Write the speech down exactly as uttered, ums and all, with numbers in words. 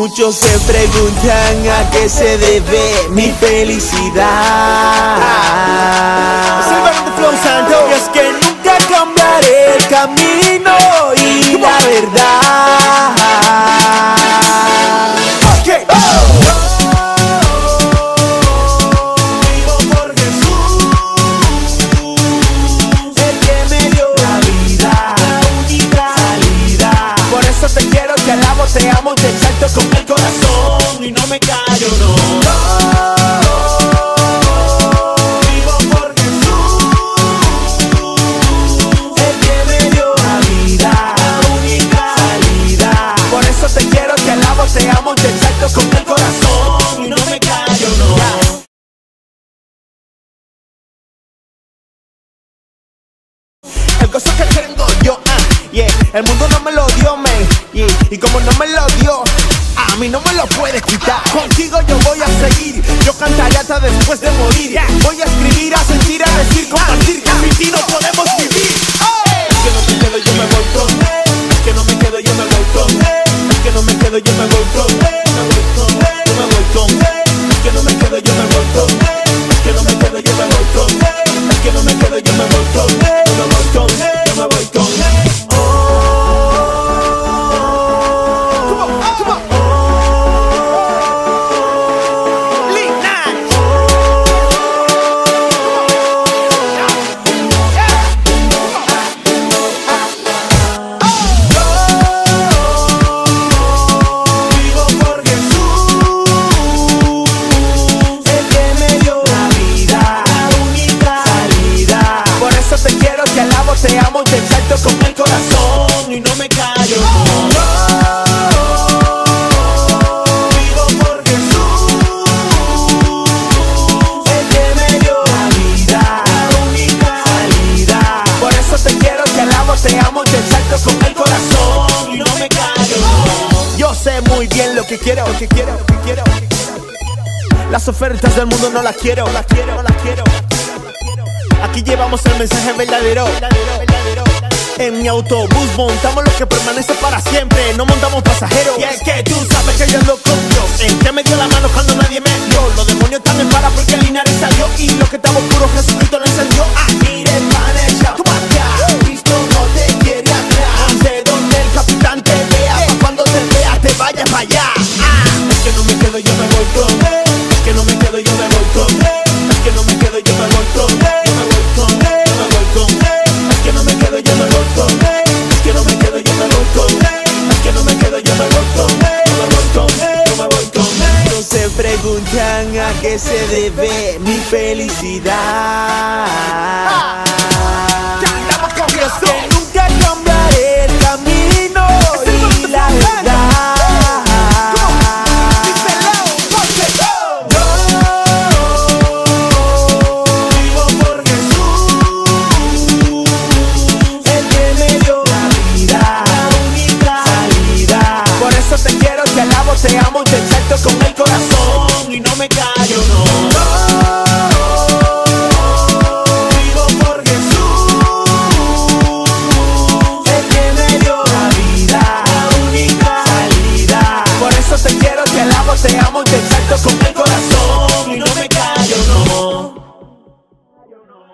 Muchos se preguntan a qué se debe mi felicidad. Y es que nunca cambiaré el camino y la verdad. Okay. Oh. Te amo, te salto con el corazón y no me callo, no. Oh, oh, vivo por Jesús, el que me dio la vida, la única salida. Por eso te quiero, te alabo, te amo, te salto con el corazón y no me callo, no. Yeah. El gozo que tengo yo, uh, yeah. El mundo no me lo dio, man, yeah. Y como no me lo dio, a mí no me lo puedes quitar. Contigo yo voy a seguir, yo cantaré hasta después de morir, yeah. Voy a escribir, a sentir, a decir, compartir, que sin ti no podemos vivir. Que no me quedo, yo me voy con él. Que no me quedo, yo me voy con él. Que no me quedo, yo me voy con él. Yo me voy con él. Que no me quedo, yo me voy con él. Que no me quedo, yo me voy con él. Que no me quedo, yo me voy con él. Yo me voy con él, yo me voy con él. Que quiero, que quiero, que quiero. Las ofertas del mundo no las quiero, las quiero, las quiero. Aquí llevamos el mensaje verdadero. En mi autobús montamos lo que permanece para siempre, no montamos pasajeros. Y es que tú sabes que yo ando con Dios. Él me dio la mano cuando nadie me dio. Los demonios también para porque Linares salió. Y lo que estaba oscuro Jesucristo lo encendió. Ah, mire, maneja, tú vas allá. Cristo no te quiere atrás. De donde el capitán te vea, pa' cuando te vea te vayas para allá. Que no me quedo, yo me voy con él. Que no me quedo, yo me voy con él. Que no me quedo, yo me voy con él. Yo me voy con él, yo me voy con él. Que no me quedo, yo me voy con él. Que no me quedo, yo me voy con él. Que no me quedo, yo me voy con él. Yo me voy con él, yo me voy con él. No se preguntan a qué se debe mi felicidad. Cantamos con Jesús. Nunca cambiaré el camino y la verdad. Te amo, te salto con el corazón y no me callo, no. Oh, vivo por Jesús, el que me dio la vida, la única salida. Por eso te quiero, te alabo, te amo, te salto con el corazón y no me callo, no.